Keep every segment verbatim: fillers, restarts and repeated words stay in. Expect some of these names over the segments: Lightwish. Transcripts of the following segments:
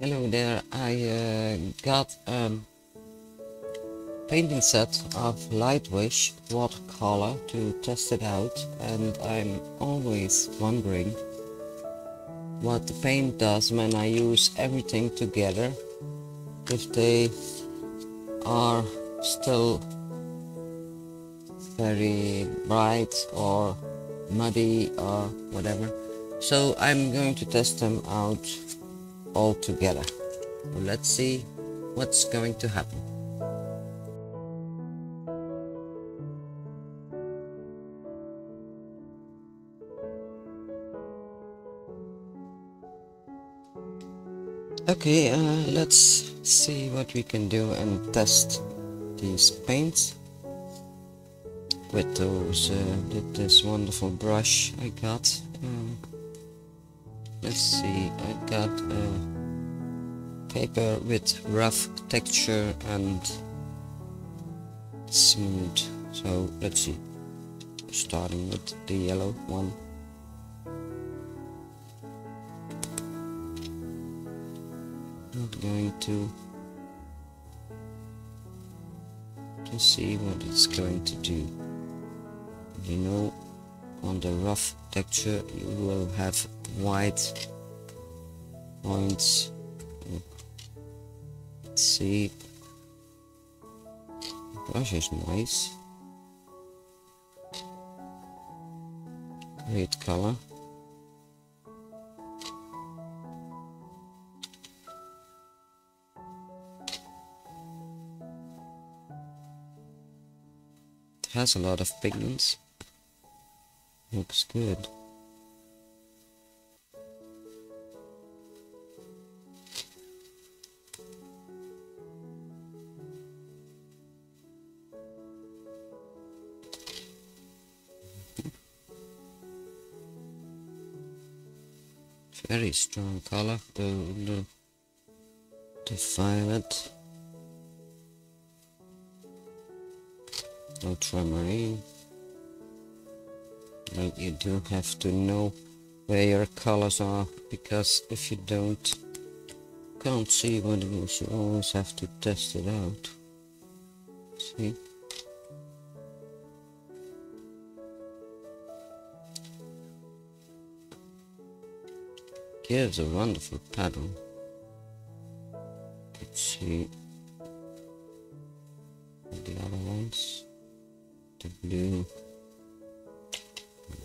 Hello there, I uh, got a painting set of Lightwish watercolor to test it out, and I'm always wondering what the paint does when I use everything together, if they are still very bright or muddy or whatever. So I'm going to test them out all together. So let's see what's going to happen. Okay, uh, let's see what we can do and test these paints with those uh, with this wonderful brush I got. Um, Let's see, I got a paper with rough texture and smooth. So let's see, starting with the yellow one. I'm going to, to see what it's going to do. You know, on the rough texture you will have white points. Let's see, the brush is nice, great color. It has a lot of pigments, looks good. Very strong color, the, the, the violet, ultramarine. Now you do have to know where your colors are, because if you don't, can't see what it is. You always have to test it out. See? Here's a wonderful paddle. Let's see the other ones. The blue and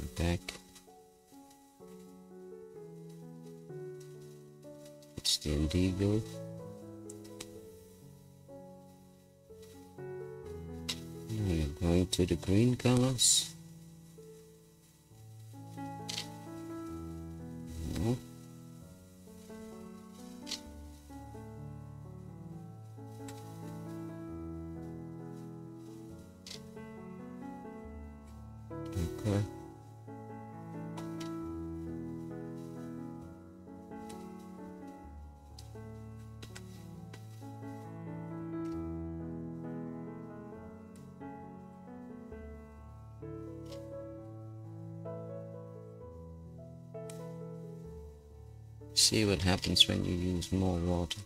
the back. It's the indigo. Now we're going to the green colors. No. Okay. See what happens when you use more water.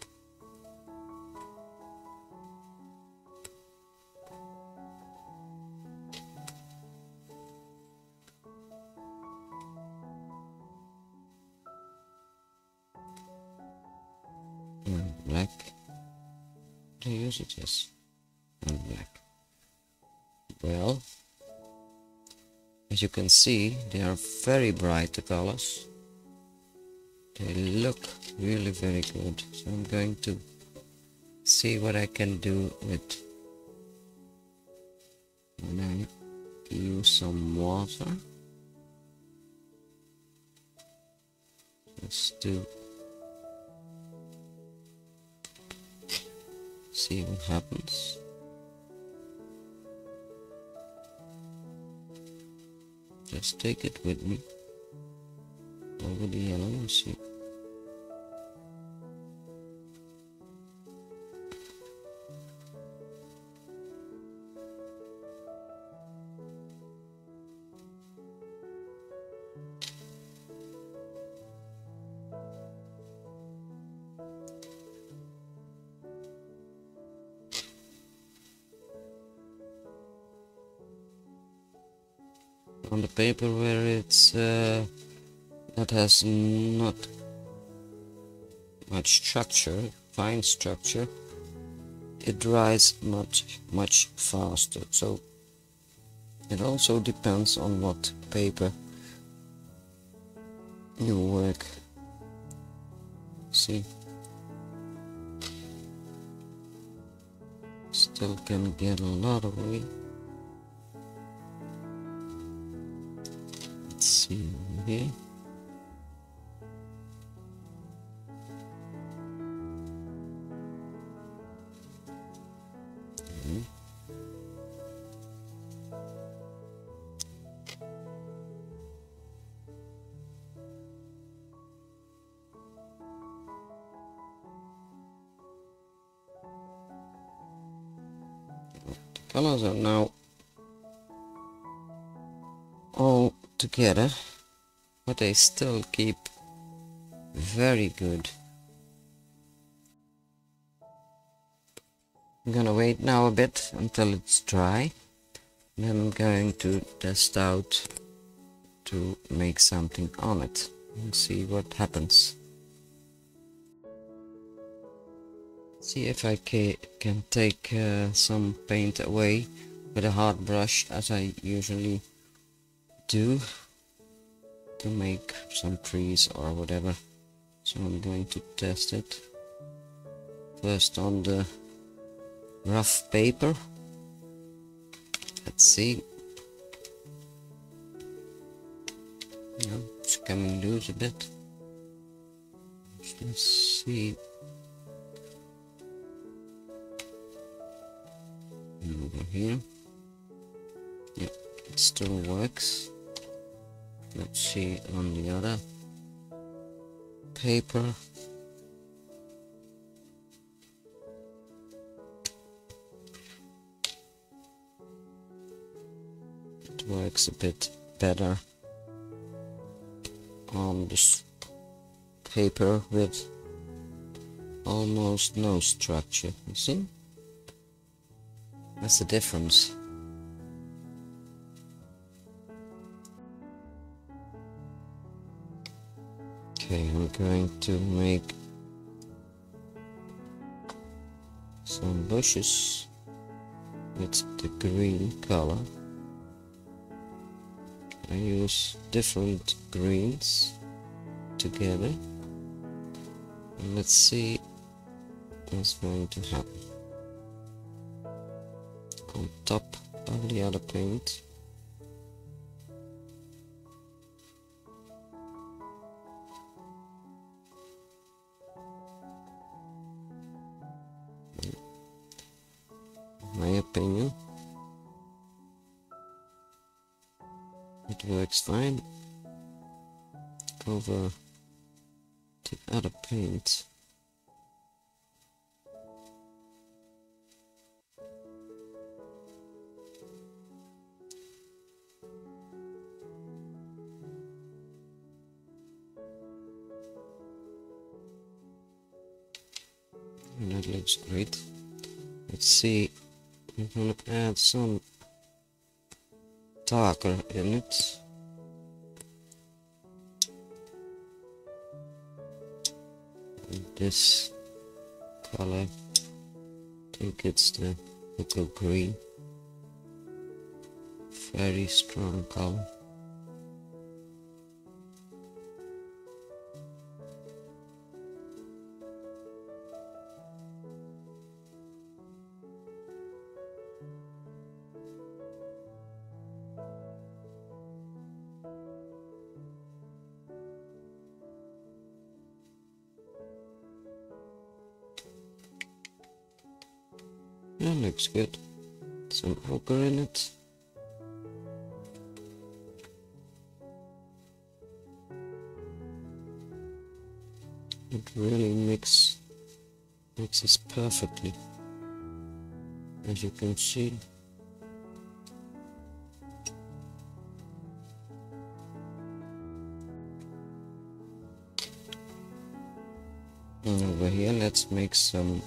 And black. They use it, yes. And black. Well, as you can see, they are very bright, the colors. They look really very good. So I'm going to see what I can do with when I use some water. Just do. See what happens. Just take it with me over the yellow and see. on the paper where it's uh, that has not much structure, fine structure, it dries much much faster. So it also depends on what paper you work. See, still can get a lot of weight. Let's see here. Colors are now all together, but they still keep very good. I'm gonna wait now a bit until it's dry, and then I'm going to test out to make something on it and see what happens. See if I ca can take uh, some paint away with a hard brush, as I usually do, to make some trees or whatever. So I'm going to test it first on the rough paper. Let's see. No, it's coming loose a bit. Let's see. Over here, yeah, it still works. Let's see on the other paper. It works a bit better on this paper with almost no structure, you see? That's the difference. Okay, we're going to make some bushes with the green color. I use different greens together, and let's see what's going to happen. On top of the other paint. In my opinion, it works fine over the other paint. And that looks great. Let's see, I'm gonna add some darker in it. And this color, I think it's the Hugo green. Very strong color. That looks good. Some ochre in it. It really mix, mixes perfectly, as you can see. And over here, let's make some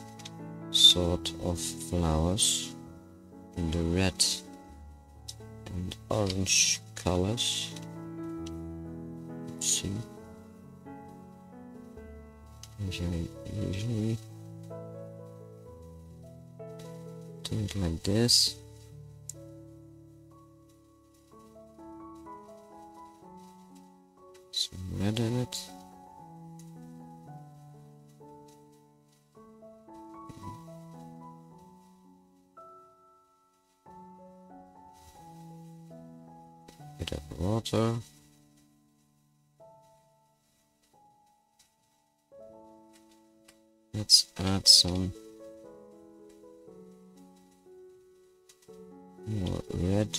sort of flowers in the red and orange salas, sim, usually, usually, do it like this. Some red in it. Get up water. Let's add some more red.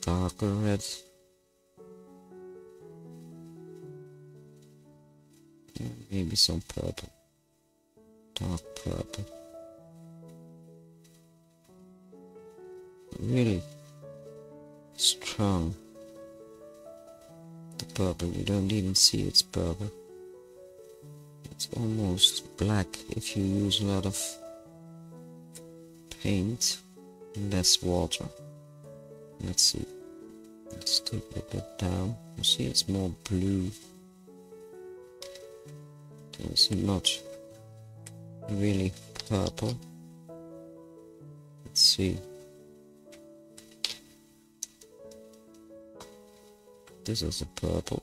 Darker red. Yeah, maybe some purple. Dark purple. Really strong. The purple, you don't even see it's purple. It's almost black if you use a lot of paint and less water. Let's see. Let's take a bit down. You see it's more blue. It's not really purple. Let's see. This is a purple.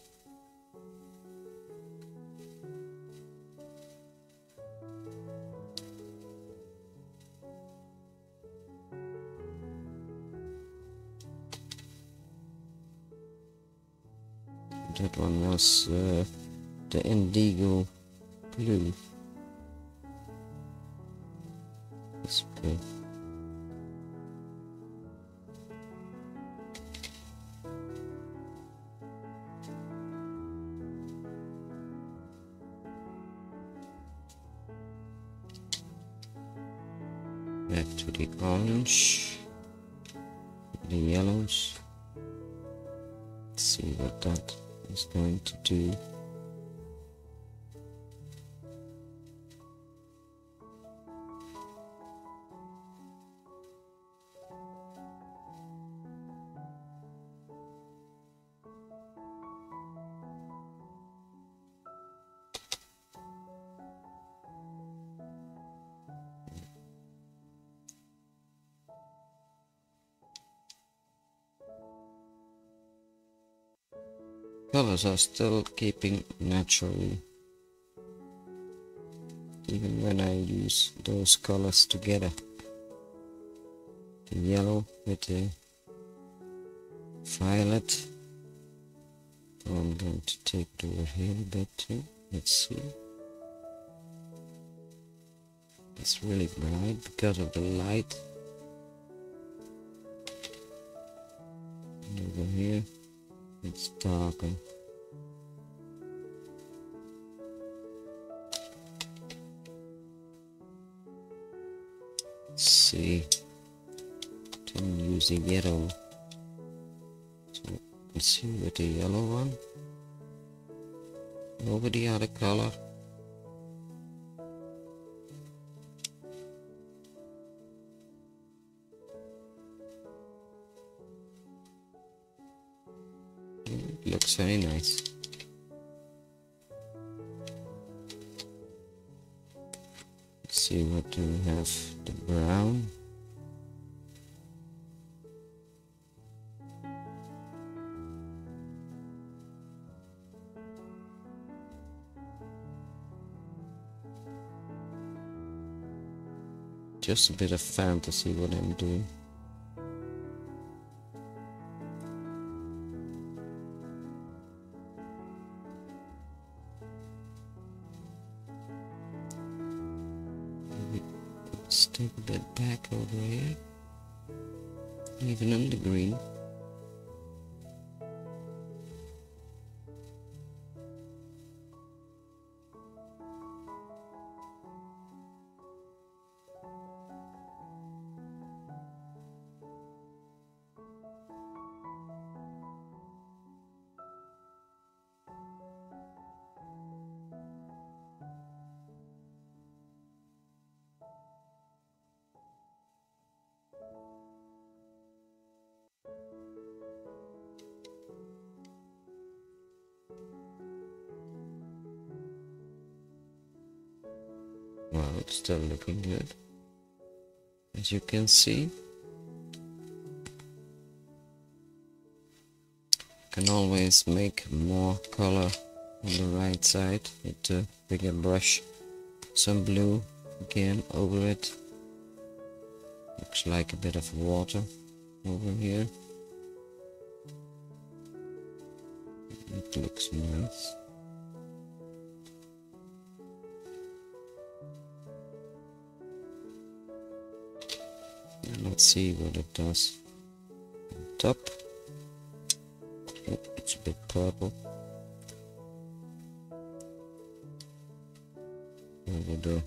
That one was uh, the indigo blue. This blue. Back to the orange, the yellows. Let's see what that is going to do. Colors are still keeping naturally, even when I use those colors together, the yellow with the violet. I'm going to take it over here a bit too. Let's see. It's really bright because of the light. And over here it's darker. Let's see. Then use the yellow. So let's see with the yellow one. Over the other color. Looks very nice. Let's see what do we have. The brown. Just a bit of fantasy what I'm doing. Let's take a bit back over here, even on the green. Wow, it's still looking good, as you can see. Can always make more color on the right side with a bigger brush. Some blue again over it. Looks like a bit of water over here. It looks nice. And let's see what it does on top. Oh, it's a bit purple over the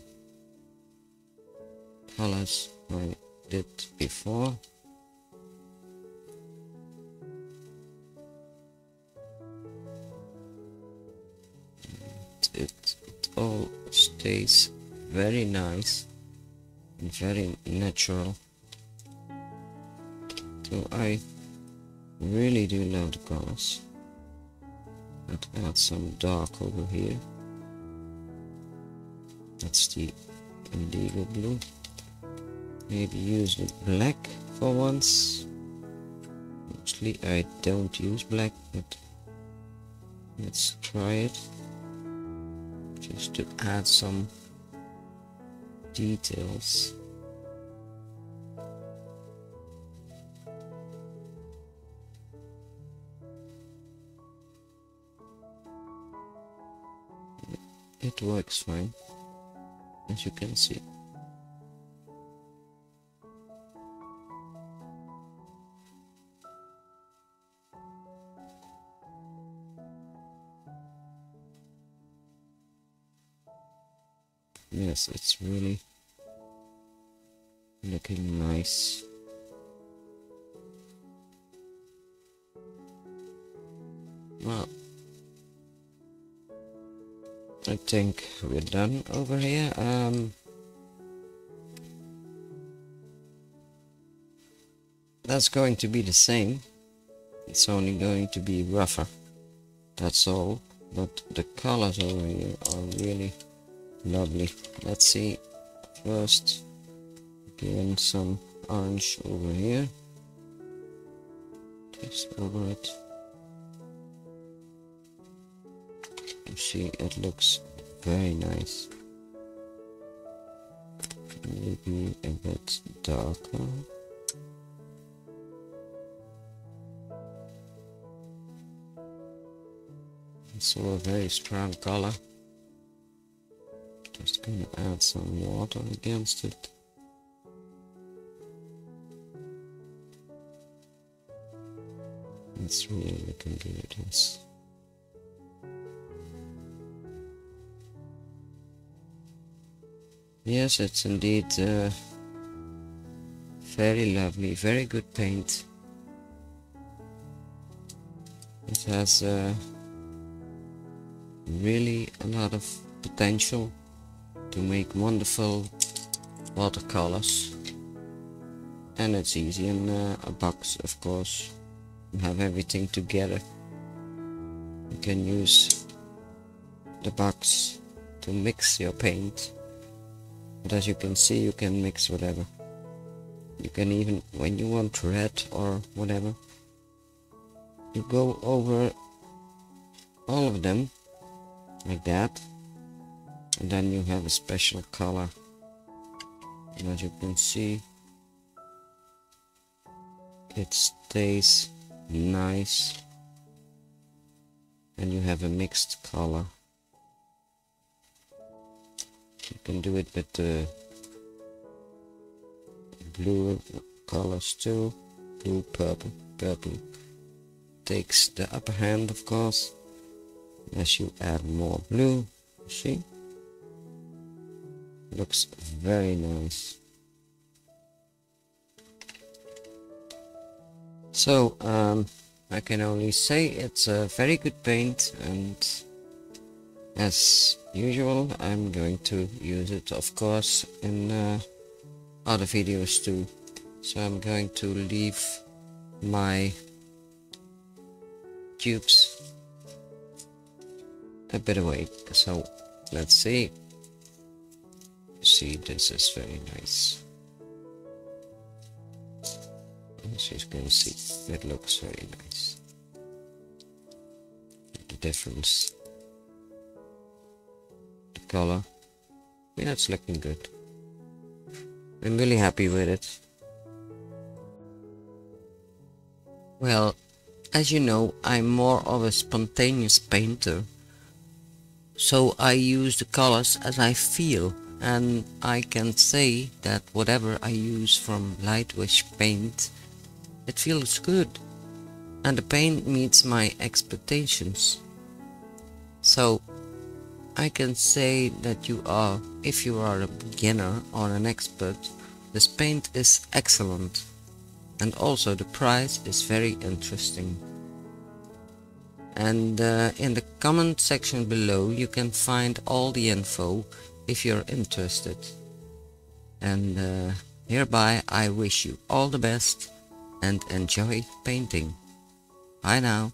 colors I did before. It, it, it all stays very nice and very natural. So I really do love the colors. Let's add some dark over here. That's the indigo blue. Maybe use the black for once. Mostly I don't use black, but let's try it. Just to add some details. It works fine, as you can see. Yes, it's really looking nice. Wow. I think we're done over here. Um, that's going to be the same. It's only going to be rougher. That's all. But the colors over here are really lovely. Let's see. First, again, some orange over here. Just over it. You see, it looks very nice. Maybe a bit darker. It's all a very strong color. Just gonna add some water against it. It's really looking good, yes. Yes, it's indeed uh, very lovely, very good paint. It has uh, really a lot of potential to make wonderful watercolors. And it's easy in uh, a box, of course. You have everything together. You can use the box to mix your paint. But as you can see, you can mix whatever. You can even, when you want red or whatever, you go over all of them like that, and then you have a special color. And as you can see, it stays nice and you have a mixed color. You can do it with the blue colors too. Blue, purple, purple takes the upper hand, of course. As you add more blue, you see, looks very nice. So um, I can only say it's a very good paint, and as usual, I'm going to use it, of course, in uh, other videos too. So I'm going to leave my cubes a bit away. So let's see. see, this is very nice. As you can see, it looks very nice. The difference, the color, yeah, it's looking good. I'm really happy with it. Well, as you know, I'm more of a spontaneous painter, so I use the colors as I feel, and I can say that whatever I use from Lightwish paint, it feels good, and the paint meets my expectations. So I can say that you are, if you are a beginner or an expert, this paint is excellent, and also the price is very interesting. And uh, in the comment section below you can find all the info if you're interested. And uh, hereby I wish you all the best and enjoy painting. Bye now.